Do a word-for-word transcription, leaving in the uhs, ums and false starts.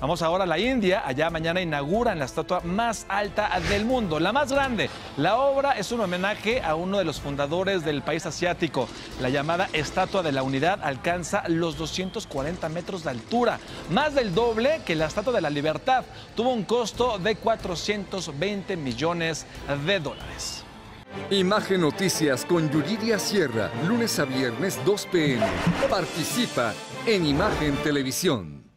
Vamos ahora a la India. Allá mañana inauguran la estatua más alta del mundo, la más grande. La obra es un homenaje a uno de los fundadores del país asiático. La llamada Estatua de la Unidad alcanza los doscientos cuarenta metros de altura, más del doble que la Estatua de la Libertad. Tuvo un costo de cuatrocientos veinte millones de dólares. Imagen Noticias con Yuridia Sierra, lunes a viernes dos p m Participa en Imagen Televisión.